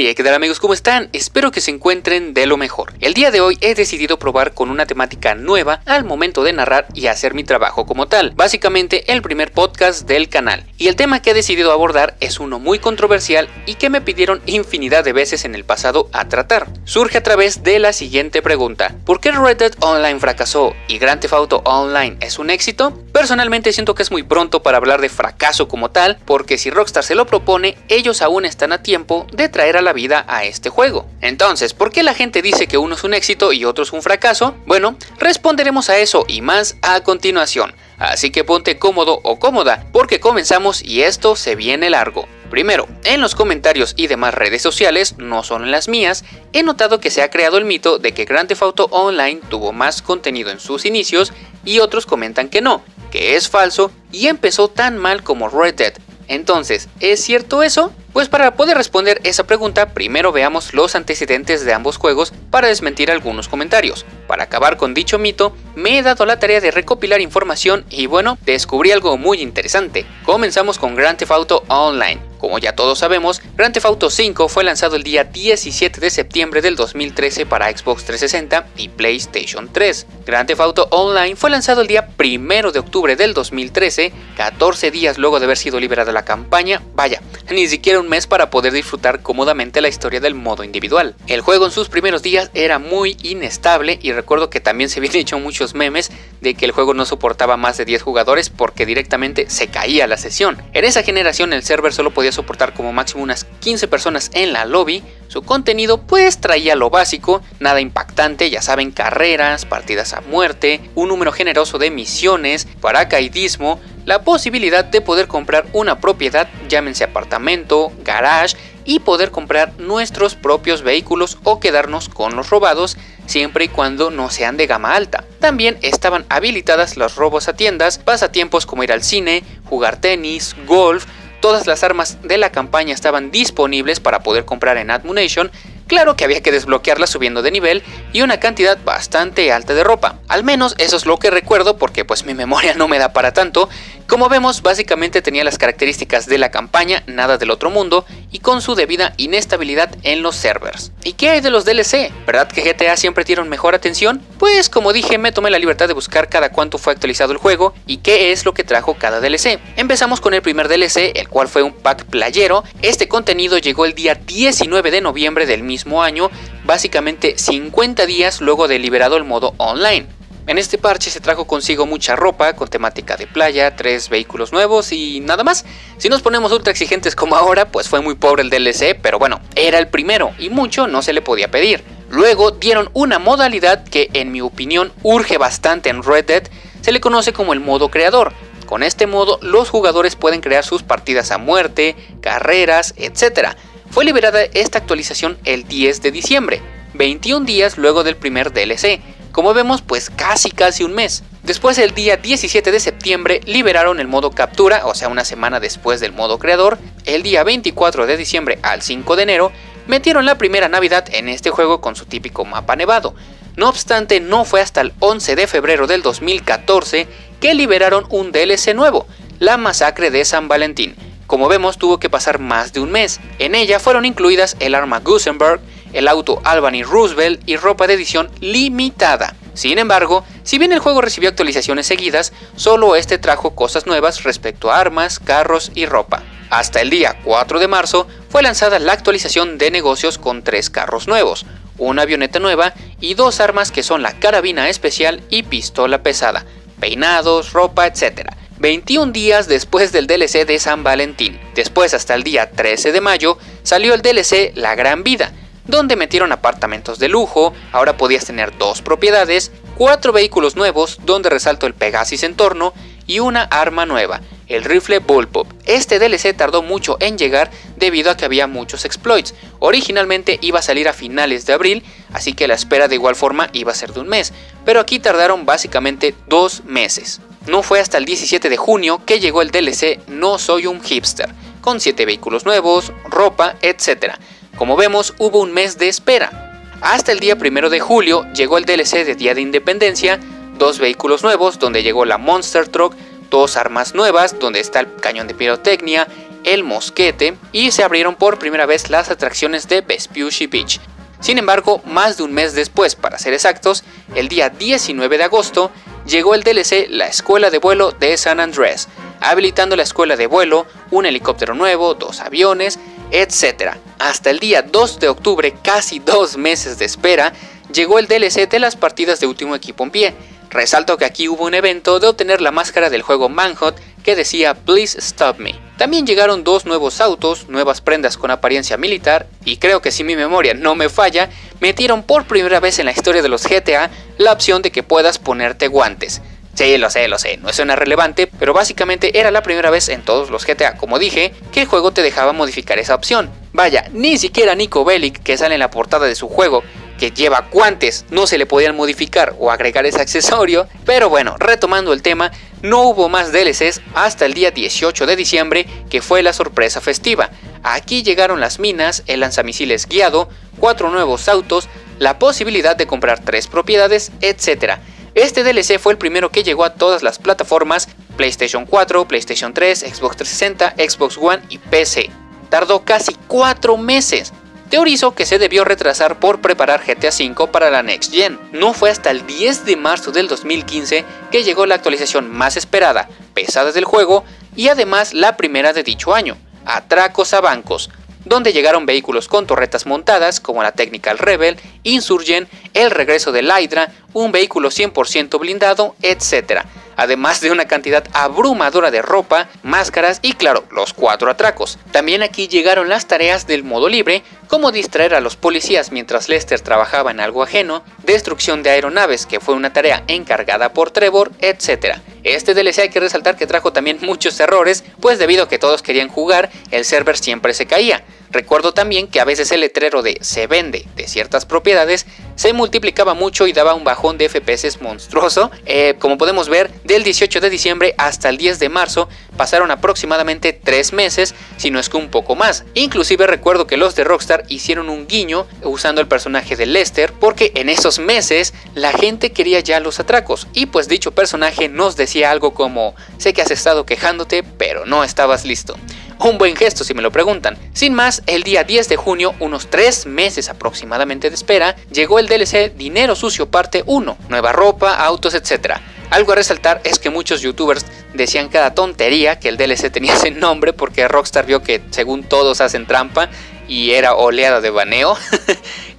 Hey, ¿qué tal amigos? ¿Cómo están? Espero que se encuentren de lo mejor. El día de hoy he decidido probar con una temática nueva al momento de narrar y hacer mi trabajo como tal, básicamente el primer podcast del canal. Y el tema que he decidido abordar es uno muy controversial y que me pidieron infinidad de veces en el pasado a tratar. Surge a través de la siguiente pregunta: ¿por qué Red Dead Online fracasó y Grand Theft Auto Online es un éxito? Personalmente siento que es muy pronto para hablar de fracaso como tal, porque si Rockstar se lo propone, ellos aún están a tiempo de traer a la vida a este juego. Entonces, ¿por qué la gente dice que uno es un éxito y otro es un fracaso? Bueno, responderemos a eso y más a continuación. Así que ponte cómodo o cómoda, porque comenzamos y esto se viene largo. Primero, en los comentarios y demás redes sociales, no solo en las mías, he notado que se ha creado el mito de que Grand Theft Auto Online tuvo más contenido en sus inicios y otros comentan que no, que es falso y empezó tan mal como Red Dead. Entonces, ¿es cierto eso? Pues para poder responder esa pregunta, primero veamos los antecedentes de ambos juegos para desmentir algunos comentarios. Para acabar con dicho mito, me he dado la tarea de recopilar información y bueno, descubrí algo muy interesante. Comenzamos con Grand Theft Auto Online. Como ya todos sabemos, Grand Theft Auto V fue lanzado el día 17 de septiembre del 2013 para Xbox 360 y PlayStation 3. Grand Theft Auto Online fue lanzado el día 1 de octubre del 2013, 14 días luego de haber sido liberada la campaña, vaya, ni siquiera un mes para poder disfrutar cómodamente la historia del modo individual. El juego en sus primeros días era muy inestable y recuerdo que también se habían hecho muchos memes de que el juego no soportaba más de 10 jugadores porque directamente se caía la sesión. En esa generación el server solo podía soportar como máximo unas 15 personas en la lobby. Su contenido pues traía lo básico, nada impactante, ya saben, carreras, partidas a muerte, un número generoso de misiones, paracaidismo, la posibilidad de poder comprar una propiedad, llámense apartamento, garage, y poder comprar nuestros propios vehículos o quedarnos con los robados, siempre y cuando no sean de gama alta. También estaban habilitadas los robos a tiendas, pasatiempos como ir al cine, jugar tenis, golf. Todas las armas de la campaña estaban disponibles para poder comprar en Ammu-Nation, claro que había que desbloquearlas subiendo de nivel, y una cantidad bastante alta de ropa. Al menos eso es lo que recuerdo porque pues mi memoria no me da para tanto. Como vemos, básicamente tenía las características de la campaña, nada del otro mundo, y con su debida inestabilidad en los servers. ¿Y qué hay de los DLC? ¿Verdad que GTA siempre dieron mejor atención? Pues como dije, me tomé la libertad de buscar cada cuánto fue actualizado el juego y qué es lo que trajo cada DLC. Empezamos con el primer DLC, el cual fue un pack playero. Este contenido llegó el día 19 de noviembre del mismo año, básicamente 50 días luego de liberado el modo online. En este parche se trajo consigo mucha ropa con temática de playa, 3 vehículos nuevos y nada más. Si nos ponemos ultra exigentes como ahora, pues fue muy pobre el DLC, pero bueno, era el primero y mucho no se le podía pedir. Luego dieron una modalidad que en mi opinión urge bastante en Red Dead, se le conoce como el modo creador. Con este modo los jugadores pueden crear sus partidas a muerte, carreras, etc. Fue liberada esta actualización el 10 de diciembre, 21 días luego del primer DLC. Como vemos, pues casi un mes. Después, el día 17 de septiembre liberaron el modo captura, o sea una semana después del modo creador. El día 24 de diciembre al 5 de enero metieron la primera Navidad en este juego con su típico mapa nevado. No obstante, no fue hasta el 11 de febrero del 2014 que liberaron un DLC nuevo, la masacre de San Valentín. Como vemos, tuvo que pasar más de un mes. En ella fueron incluidas el arma Gusenberg, el auto Albany Roosevelt y ropa de edición limitada. Sin embargo, si bien el juego recibió actualizaciones seguidas, solo este trajo cosas nuevas respecto a armas, carros y ropa. Hasta el día 4 de marzo fue lanzada la actualización de negocios con 3 carros nuevos, una avioneta nueva y 2 armas que son la carabina especial y pistola pesada, peinados, ropa, etc. 21 días después del DLC de San Valentín. Después, hasta el día 13 de mayo, salió el DLC La Gran Vida, donde metieron apartamentos de lujo, ahora podías tener 2 propiedades, 4 vehículos nuevos, donde resaltó el Pegasus en torno, y una arma nueva, el rifle Bullpup. Este DLC tardó mucho en llegar debido a que había muchos exploits. Originalmente iba a salir a finales de abril, así que la espera de igual forma iba a ser de un mes, pero aquí tardaron básicamente 2 meses. No fue hasta el 17 de junio que llegó el DLC No Soy un Hipster, con 7 vehículos nuevos, ropa, etc. Como vemos, hubo un mes de espera. Hasta el día 1 de julio llegó el DLC de Día de Independencia, 2 vehículos nuevos donde llegó la Monster Truck, 2 armas nuevas donde está el cañón de pirotecnia, el mosquete y se abrieron por primera vez las atracciones de Vespucci Beach. Sin embargo, más de un mes después, para ser exactos, el día 19 de agosto, llegó el DLC La Escuela de Vuelo de San Andrés, habilitando la escuela de vuelo, un helicóptero nuevo, 2 aviones, etc. Hasta el día 2 de octubre, casi 2 meses de espera, llegó el DLC de las partidas de Último Equipo en Pie. Resalto que aquí hubo un evento de obtener la máscara del juego Manhunt que decía Please Stop Me. También llegaron 2 nuevos autos, nuevas prendas con apariencia militar y creo que si mi memoria no me falla, metieron por primera vez en la historia de los GTA la opción de que puedas ponerte guantes. Sí, lo sé, no suena relevante, pero básicamente era la primera vez en todos los GTA, como dije, que el juego te dejaba modificar esa opción. Vaya, ni siquiera Niko Bellic, que sale en la portada de su juego, que lleva guantes, no se le podían modificar o agregar ese accesorio. Pero bueno, retomando el tema, no hubo más DLCs hasta el día 18 de diciembre, que fue la sorpresa festiva. Aquí llegaron las minas, el lanzamisiles guiado, 4 nuevos autos, la posibilidad de comprar 3 propiedades, etc. Este DLC fue el primero que llegó a todas las plataformas, PlayStation 4, PlayStation 3, Xbox 360, Xbox One y PC. Tardó casi 4 meses. Teorizo que se debió retrasar por preparar GTA V para la Next Gen. No fue hasta el 10 de marzo del 2015 que llegó la actualización más esperada, pesadas del juego y además la primera de dicho año, Atracos a Bancos, donde llegaron vehículos con torretas montadas como la Technical Rebel, Insurgent, el regreso del Hydra, un vehículo 100% blindado, etc. Además de una cantidad abrumadora de ropa, máscaras y claro, los 4 atracos. También aquí llegaron las tareas del modo libre, como distraer a los policías mientras Lester trabajaba en algo ajeno, destrucción de aeronaves, que fue una tarea encargada por Trevor, etc. Este DLC hay que resaltar que trajo también muchos errores, pues debido a que todos querían jugar, el server siempre se caía. Recuerdo también que a veces el letrero de se vende de ciertas propiedades se multiplicaba mucho y daba un bajón de FPS monstruoso. Como podemos ver, del 18 de diciembre hasta el 10 de marzo pasaron aproximadamente 3 meses, si no es que un poco más. Inclusive recuerdo que los de Rockstar hicieron un guiño usando el personaje de Lester, porque en esos meses la gente quería ya los atracos y pues dicho personaje nos decía algo como sé que has estado quejándote pero no estabas listo. Un buen gesto si me lo preguntan. Sin más, el día 10 de junio, unos 3 meses aproximadamente de espera, llegó el DLC Dinero Sucio parte 1, nueva ropa, autos, etc. Algo a resaltar es que muchos youtubers decían cada tontería que el DLC tenía ese nombre porque Rockstar vio que según todos hacen trampa y era oleada de baneo,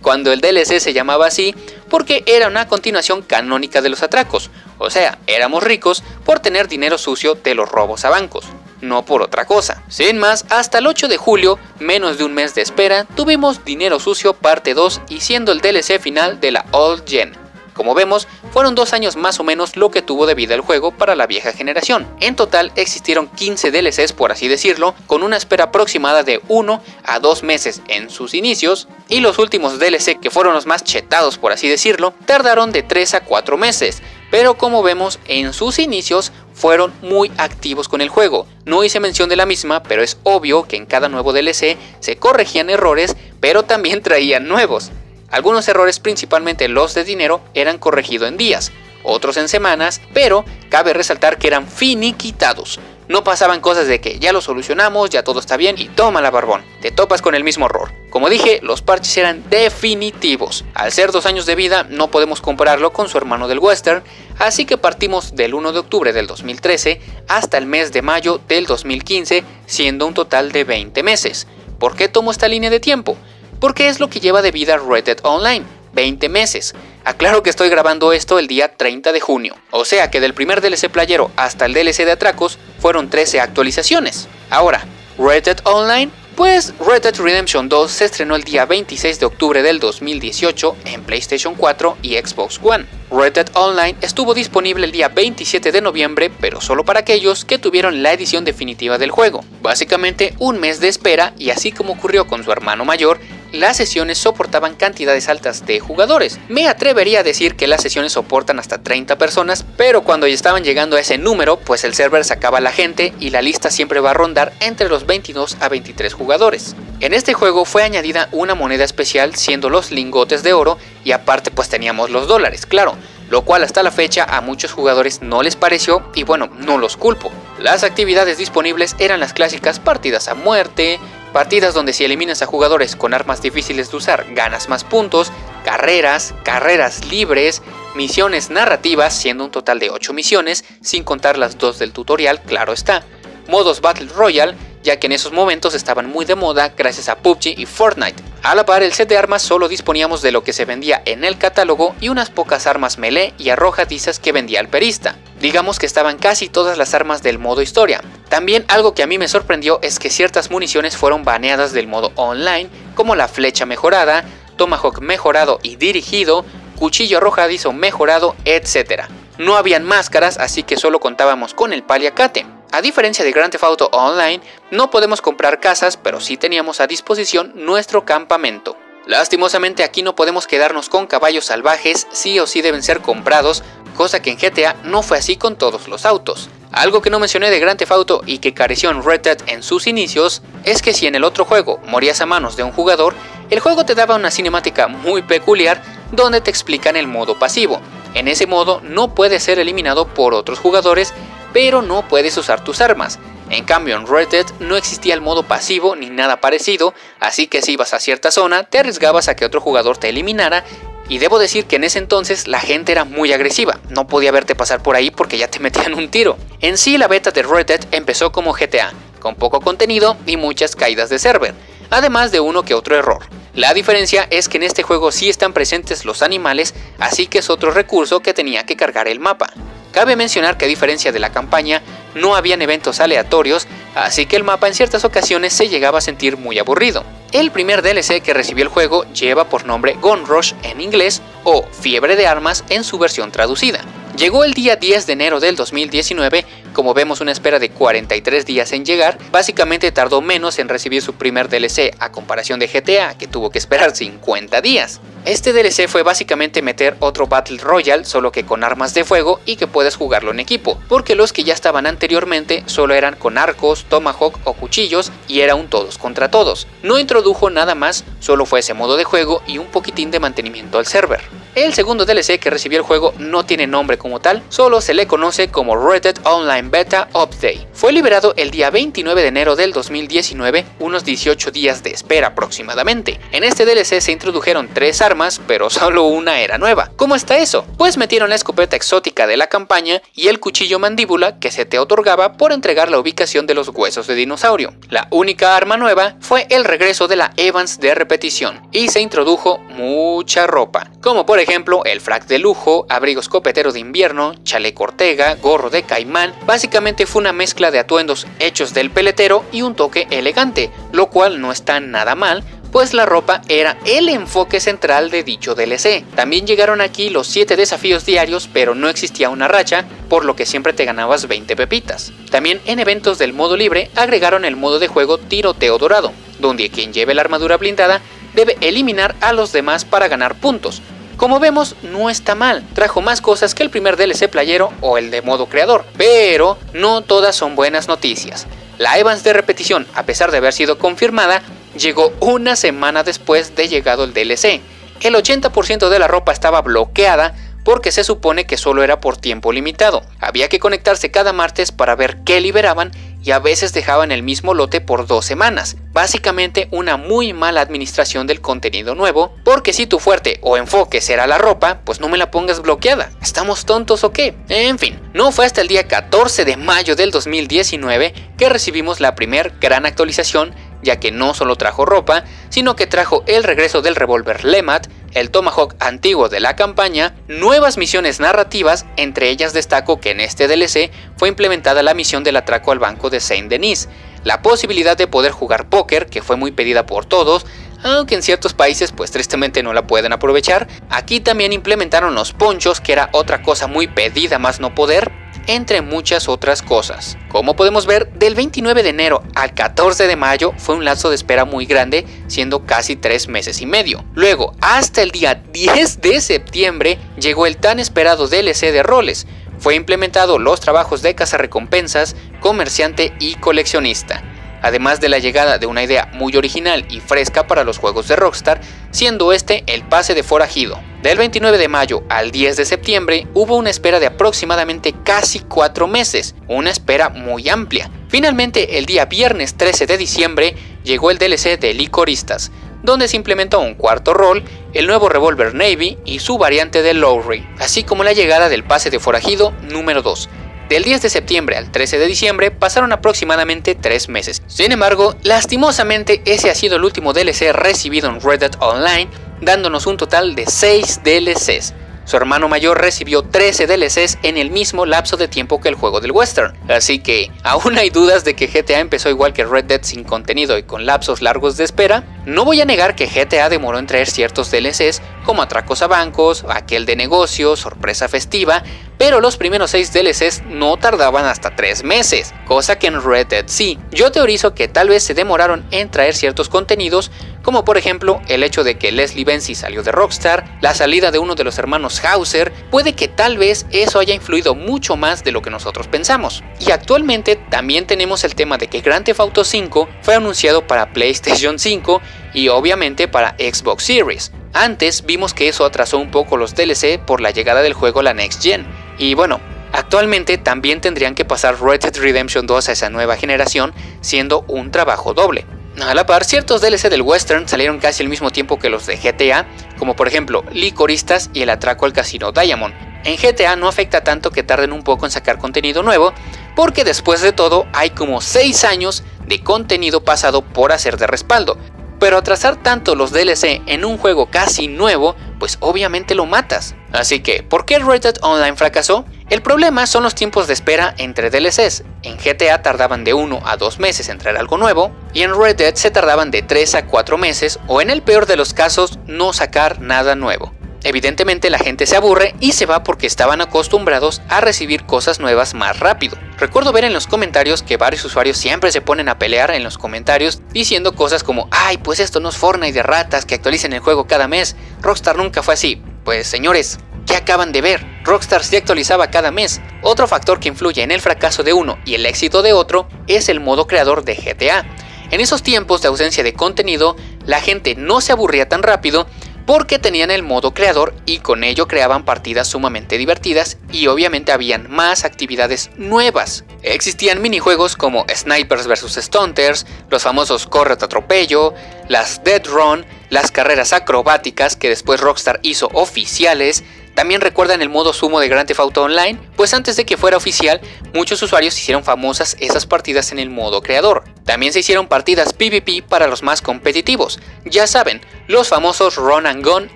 cuando el DLC se llamaba así porque era una continuación canónica de los atracos, o sea, éramos ricos por tener dinero sucio de los robos a bancos. No por otra cosa. Sin más, hasta el 8 de julio, menos de un mes de espera, tuvimos Dinero Sucio parte 2 y siendo el DLC final de la Old Gen. Como vemos, fueron 2 años más o menos lo que tuvo de vida el juego para la vieja generación. En total existieron 15 DLCs por así decirlo, con una espera aproximada de 1 a 2 meses en sus inicios y los últimos DLC que fueron los más chetados por así decirlo, tardaron de 3 a 4 meses. Pero como vemos, en sus inicios fueron muy activos con el juego. No hice mención de la misma, pero es obvio que en cada nuevo DLC se corregían errores, pero también traían nuevos. Algunos errores, principalmente los de dinero, eran corregidos en días, otros en semanas, pero cabe resaltar que eran finiquitados. No pasaban cosas de que ya lo solucionamos, ya todo está bien y toma la barbón, te topas con el mismo error. Como dije, los parches eran definitivos. Al ser 2 años de vida, no podemos compararlo con su hermano del western, así que partimos del 1 de octubre del 2013 hasta el mes de mayo del 2015, siendo un total de 20 meses. ¿Por qué tomo esta línea de tiempo? Porque es lo que lleva de vida Red Dead Online, 20 meses. Aclaro que estoy grabando esto el día 30 de junio, o sea que del primer DLC playero hasta el DLC de atracos fueron 13 actualizaciones. Ahora, Red Dead Online, pues Red Dead Redemption 2 se estrenó el día 26 de octubre del 2018 en PlayStation 4 y Xbox One. Red Dead Online estuvo disponible el día 27 de noviembre, pero solo para aquellos que tuvieron la edición definitiva del juego. Básicamente un mes de espera y así como ocurrió con su hermano mayor, las sesiones soportaban cantidades altas de jugadores. Me atrevería a decir que las sesiones soportan hasta 30 personas, pero cuando ya estaban llegando a ese número, pues el server sacaba a la gente y la lista siempre va a rondar entre los 22 a 23 jugadores. En este juego fue añadida una moneda especial siendo los lingotes de oro y aparte pues teníamos los dólares, claro. lo cual hasta la fecha a muchos jugadores no les pareció y bueno, no los culpo. Las actividades disponibles eran las clásicas partidas a muerte, partidas donde si eliminas a jugadores con armas difíciles de usar ganas más puntos, carreras, carreras libres, misiones narrativas, siendo un total de 8 misiones, sin contar las 2 del tutorial, claro está, modos Battle Royale, ya que en esos momentos estaban muy de moda gracias a PUBG y Fortnite. A la par, el set de armas solo disponíamos de lo que se vendía en el catálogo y unas pocas armas melee y arrojadizas que vendía el perista. Digamos que estaban casi todas las armas del modo historia. También algo que a mí me sorprendió es que ciertas municiones fueron baneadas del modo online, como la flecha mejorada, Tomahawk mejorado y dirigido, cuchillo arrojadizo mejorado, etc. No habían máscaras, así que solo contábamos con el paliacate. A diferencia de Grand Theft Auto Online, no podemos comprar casas, pero sí teníamos a disposición nuestro campamento. Lastimosamente aquí no podemos quedarnos con caballos salvajes, sí o sí deben ser comprados, cosa que en GTA no fue así con todos los autos. Algo que no mencioné de Grand Theft Auto y que careció en Red Dead en sus inicios, es que si en el otro juego morías a manos de un jugador, el juego te daba una cinemática muy peculiar donde te explican el modo pasivo. En ese modo no puedes ser eliminado por otros jugadores, pero no puedes usar tus armas. En cambio en Red Dead no existía el modo pasivo ni nada parecido, así que si ibas a cierta zona te arriesgabas a que otro jugador te eliminara, y debo decir que en ese entonces la gente era muy agresiva, no podía verte pasar por ahí porque ya te metían un tiro. En sí la beta de Red Dead empezó como GTA, con poco contenido y muchas caídas de server, además de uno que otro error. La diferencia es que en este juego sí están presentes los animales, así que es otro recurso que tenía que cargar el mapa. Cabe mencionar que a diferencia de la campaña, no habían eventos aleatorios, así que el mapa en ciertas ocasiones se llegaba a sentir muy aburrido. El primer DLC que recibió el juego lleva por nombre Gun Rush en inglés o Fiebre de Armas en su versión traducida. Llegó el día 10 de enero del 2019, como vemos una espera de 43 días en llegar, básicamente tardó menos en recibir su primer DLC a comparación de GTA, que tuvo que esperar 50 días. Este DLC fue básicamente meter otro Battle Royale, solo que con armas de fuego y que puedes jugarlo en equipo, porque los que ya estaban anteriormente solo eran con arcos, tomahawk o cuchillos y era un todos contra todos. No introdujo nada más, solo fue ese modo de juego y un poquitín de mantenimiento al server. El segundo DLC que recibió el juego no tiene nombre como tal, solo se le conoce como Red Dead Online Beta Update. Fue liberado el día 29 de enero del 2019, unos 18 días de espera aproximadamente. En este DLC se introdujeron 3 armas, pero solo una era nueva. ¿Cómo está eso? Pues metieron la escopeta exótica de la campaña y el cuchillo mandíbula que se te otorgaba por entregar la ubicación de los huesos de dinosaurio. La única arma nueva fue el regreso de la Evans de repetición y se introdujo mucha ropa, como por ejemplo el frac de lujo, abrigo escopetero de invierno, chaleco Ortega, gorro de caimán. Básicamente fue una mezcla de atuendos hechos del peletero y un toque elegante, lo cual no está nada mal, pues la ropa era el enfoque central de dicho DLC. También llegaron aquí los 7 desafíos diarios, pero no existía una racha, por lo que siempre te ganabas 20 pepitas. También en eventos del modo libre agregaron el modo de juego tiroteo dorado, donde quien lleve la armadura blindada debe eliminar a los demás para ganar puntos. Como vemos, no está mal, trajo más cosas que el primer DLC playero o el de modo creador, pero no todas son buenas noticias. La Evans de repetición, a pesar de haber sido confirmada, llegó una semana después de llegado el DLC. El 80% de la ropa estaba bloqueada porque se supone que solo era por tiempo limitado. Había que conectarse cada martes para ver qué liberaban y a veces dejaban el mismo lote por 2 semanas. Básicamente una muy mala administración del contenido nuevo, porque si tu fuerte o enfoque será la ropa, pues no me la pongas bloqueada. ¿Estamos tontos o qué? En fin, no fue hasta el día 14 de mayo del 2019 que recibimos la primer gran actualización, ya que no solo trajo ropa, sino que trajo el regreso del revólver Lemat, el Tomahawk antiguo de la campaña, nuevas misiones narrativas, entre ellas destaco que en este DLC fue implementada la misión del atraco al banco de Saint Denis, la posibilidad de poder jugar póker, que fue muy pedida por todos, aunque en ciertos países pues tristemente no la pueden aprovechar. Aquí también implementaron los ponchos, que era otra cosa muy pedida más no poder, entre muchas otras cosas. Como podemos ver, del 29 de enero al 14 de mayo fue un lapso de espera muy grande, siendo casi 3 meses y medio. Luego, hasta el día 10 de septiembre llegó el tan esperado DLC de roles. Fue implementado los trabajos de cazarrecompensas, comerciante y coleccionista, además de la llegada de una idea muy original y fresca para los juegos de Rockstar, siendo este el pase de Forajido. Del 29 de mayo al 10 de septiembre hubo una espera de aproximadamente casi 4 meses, una espera muy amplia. Finalmente, el día viernes 13 de diciembre llegó el DLC de Licoristas, donde se implementó un cuarto rol, el nuevo revólver Navy y su variante de Lowry, así como la llegada del pase de Forajido número 2. Del 10 de septiembre al 13 de diciembre pasaron aproximadamente 3 meses. Sin embargo, lastimosamente ese ha sido el último DLC recibido en Red Dead Online, dándonos un total de 6 DLCs. Su hermano mayor recibió 13 DLCs en el mismo lapso de tiempo que el juego del western, así que aún hay dudas de que GTA empezó igual que Red Dead sin contenido y con lapsos largos de espera. No voy a negar que GTA demoró en traer ciertos DLCs como atracos a bancos, aquel de negocio, sorpresa festiva, pero los primeros 6 DLCs no tardaban hasta 3 meses, cosa que en Red Dead sí. Yo teorizo que tal vez se demoraron en traer ciertos contenidos, como por ejemplo el hecho de que Leslie Benzie salió de Rockstar, la salida de uno de los hermanos Hauser, puede que tal vez eso haya influido mucho más de lo que nosotros pensamos. Y actualmente también tenemos el tema de que Grand Theft Auto V fue anunciado para PlayStation 5 y obviamente para Xbox Series. Antes vimos que eso atrasó un poco los DLC por la llegada del juego a la Next Gen. Y bueno, actualmente también tendrían que pasar Red Dead Redemption 2 a esa nueva generación, siendo un trabajo doble. A la par, ciertos DLC del western salieron casi al mismo tiempo que los de GTA, como por ejemplo Licoristas y el atraco al casino Diamond. En GTA no afecta tanto que tarden un poco en sacar contenido nuevo, porque después de todo hay como 6 años de contenido pasado por hacer de respaldo, pero atrasar tanto los DLC en un juego casi nuevo, pues obviamente lo matas. Así que, ¿por qué Red Dead Online fracasó? El problema son los tiempos de espera entre DLCs. En GTA tardaban de 1 a 2 meses en traer algo nuevo, y en Red Dead se tardaban de 3 a 4 meses, o en el peor de los casos, no sacar nada nuevo. Evidentemente la gente se aburre y se va porque estaban acostumbrados a recibir cosas nuevas más rápido. Recuerdo ver en los comentarios que varios usuarios siempre se ponen a pelear en los comentarios diciendo cosas como "ay, pues esto no es Fortnite de ratas que actualicen el juego cada mes, Rockstar nunca fue así". Pues señores, ¿qué acaban de ver? Rockstar sí actualizaba cada mes. Otro factor que influye en el fracaso de uno y el éxito de otro es el modo creador de GTA. En esos tiempos de ausencia de contenido, la gente no se aburría tan rápido porque tenían el modo creador y con ello creaban partidas sumamente divertidas y obviamente habían más actividades nuevas. Existían minijuegos como Snipers vs Stunters, los famosos Corre tu atropello, las Dead Run, las carreras acrobáticas que después Rockstar hizo oficiales. También recuerdan el modo sumo de Grand Theft Auto Online, pues antes de que fuera oficial, muchos usuarios hicieron famosas esas partidas en el modo creador. También se hicieron partidas PvP para los más competitivos, ya saben, los famosos Run and Gun,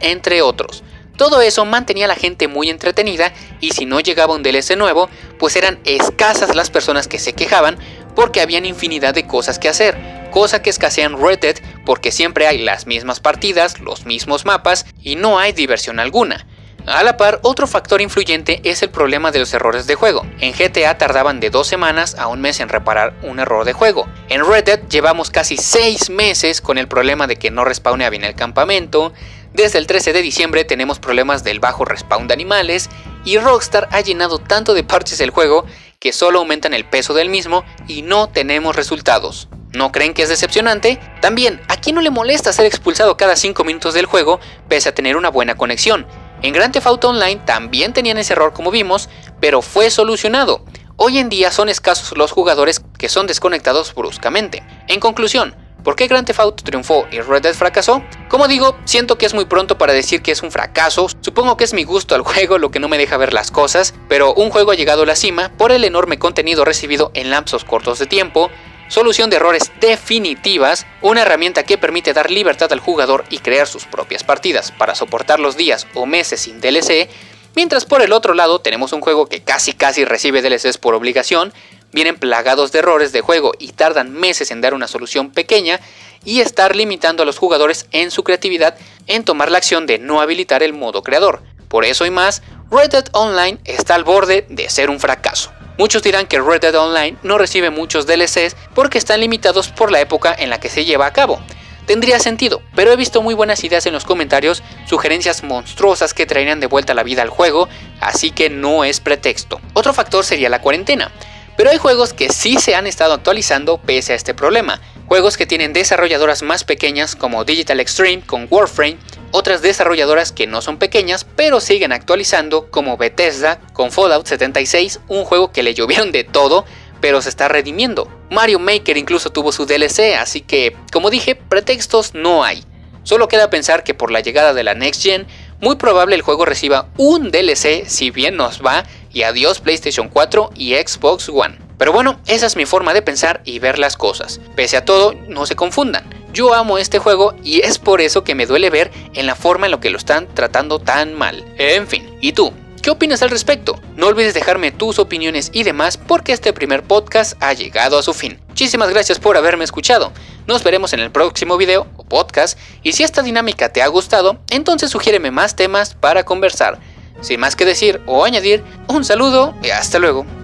entre otros. Todo eso mantenía a la gente muy entretenida y si no llegaba un DLC nuevo, pues eran escasas las personas que se quejaban porque habían infinidad de cosas que hacer. Cosa que escasea en Red Dead porque siempre hay las mismas partidas, los mismos mapas y no hay diversión alguna. A la par, otro factor influyente es el problema de los errores de juego. En GTA tardaban de 2 semanas a un mes en reparar un error de juego. En Red Dead llevamos casi 6 meses con el problema de que no respawnea bien el campamento. Desde el 13 de diciembre tenemos problemas del bajo respawn de animales y Rockstar ha llenado tanto de parches el juego que solo aumentan el peso del mismo y no tenemos resultados. ¿No creen que es decepcionante? También, ¿a quién no le molesta ser expulsado cada 5 minutos del juego pese a tener una buena conexión? En Grand Theft Auto Online también tenían ese error como vimos, pero fue solucionado. Hoy en día son escasos los jugadores que son desconectados bruscamente. En conclusión, ¿por qué Grand Theft Auto triunfó y Red Dead fracasó? Como digo, siento que es muy pronto para decir que es un fracaso, supongo que es mi gusto al juego lo que no me deja ver las cosas, pero un juego ha llegado a la cima por el enorme contenido recibido en lapsos cortos de tiempo, solución de errores definitivas, una herramienta que permite dar libertad al jugador y crear sus propias partidas para soportar los días o meses sin DLC, mientras por el otro lado tenemos un juego que casi recibe DLCs por obligación, vienen plagados de errores de juego y tardan meses en dar una solución pequeña y estar limitando a los jugadores en su creatividad en tomar la acción de no habilitar el modo creador. Por eso y más, Red Dead Online está al borde de ser un fracaso. Muchos dirán que Red Dead Online no recibe muchos DLCs porque están limitados por la época en la que se lleva a cabo. Tendría sentido, pero he visto muy buenas ideas en los comentarios, sugerencias monstruosas que traerían de vuelta la vida al juego, así que no es pretexto. Otro factor sería la cuarentena. Pero hay juegos que sí se han estado actualizando pese a este problema, juegos que tienen desarrolladoras más pequeñas como Digital Extreme con Warframe, otras desarrolladoras que no son pequeñas pero siguen actualizando, como Bethesda con Fallout 76, un juego que le llovieron de todo pero se está redimiendo. Mario Maker incluso tuvo su DLC, así que, como dije, pretextos no hay. Solo queda pensar que por la llegada de la Next Gen, muy probable el juego reciba un DLC si bien nos va, y adiós PlayStation 4 y Xbox One. Pero bueno, esa es mi forma de pensar y ver las cosas. Pese a todo, no se confundan. Yo amo este juego y es por eso que me duele ver en la forma en la que lo están tratando tan mal. En fin, ¿y tú? ¿Qué opinas al respecto? No olvides dejarme tus opiniones y demás, porque este primer podcast ha llegado a su fin. Muchísimas gracias por haberme escuchado. Nos veremos en el próximo video o podcast, y si esta dinámica te ha gustado, entonces sugiéreme más temas para conversar. Sin más que decir o añadir, un saludo y hasta luego.